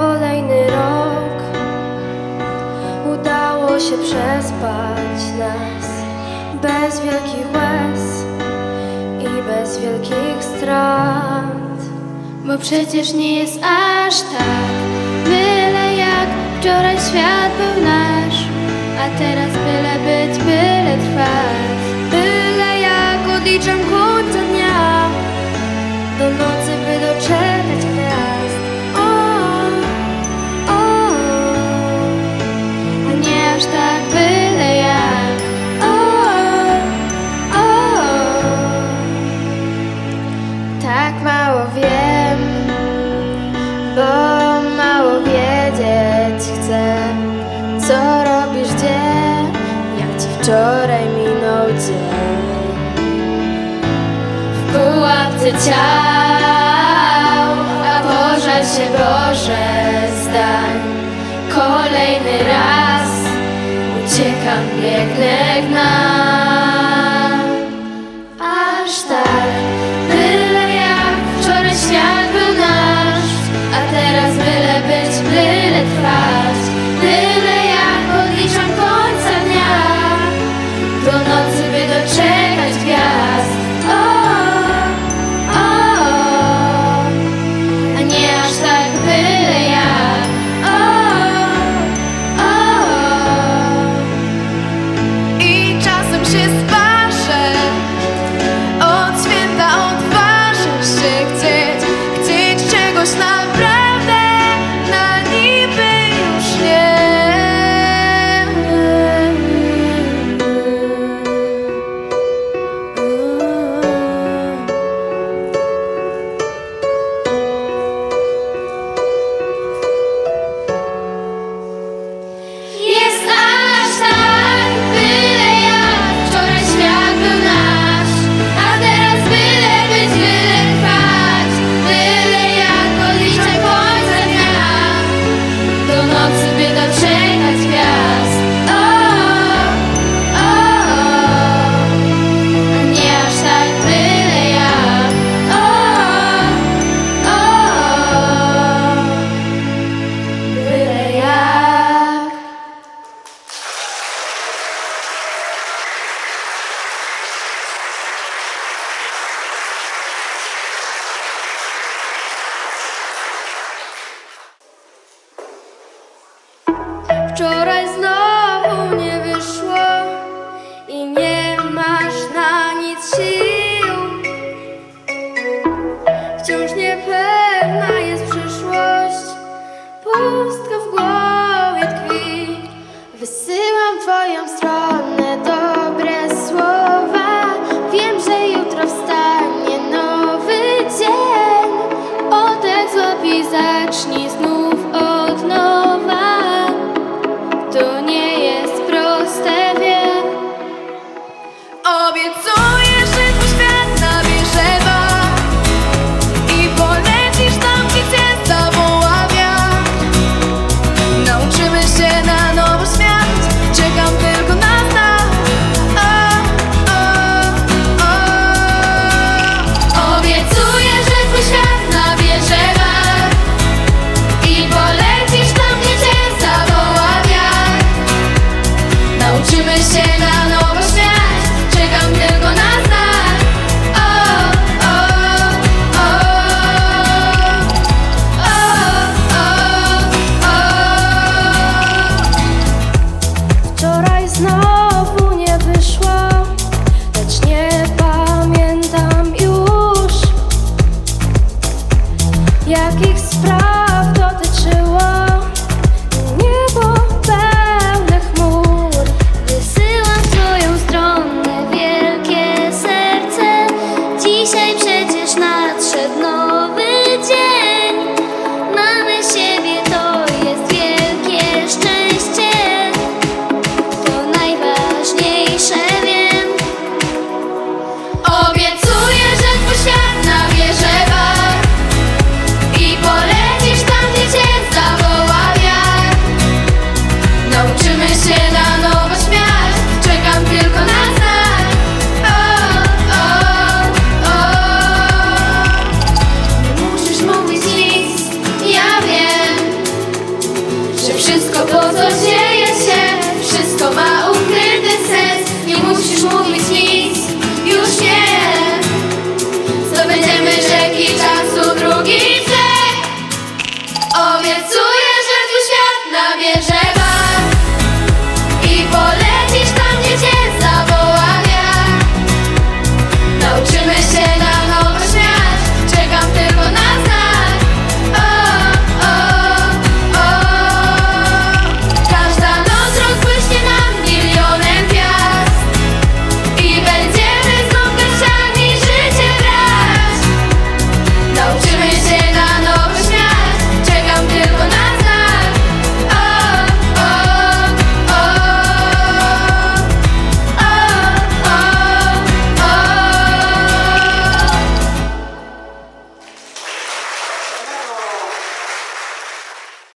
Kolejny rok udało się przespać nas bez wielkich łez i bez wielkich strat, bo przecież nie jest aż tak byle jak. Wczoraj świat był nasz, a teraz byle być, byle trwać. Byle jak odliczam końca dnia do nocy, by doczekać gwiazd. Tak byle jak. Tak mało wiem, bo mało wiedzieć chcę, co robisz, gdzie, jak ci wczoraj minął dzień. W pułapce ciał, a pożal się Boże zdań. Kolejny raz uciekam, biegnę, gnam. Aż tak byle jak. Wczoraj świat był nasz, a teraz byle być, byle trwać. Byle jak odliczam końca dnia do nocy, by doczekać gwiazd. A nie aż tak byle jak. Się spaszę, od święta odważę się chcieć czegoś naprawdę, na niby już nie. Wczoraj znowu nie wyszło i nie masz na nic sił. Wciąż niepewna jest przyszłość, pustka w głowie tkwi. Wysyłam w twoją stronę dobre słowa. Wiem, że jutro wstanie nowy dzień. Oddech złap i zacznij znów od nowa. wierzę.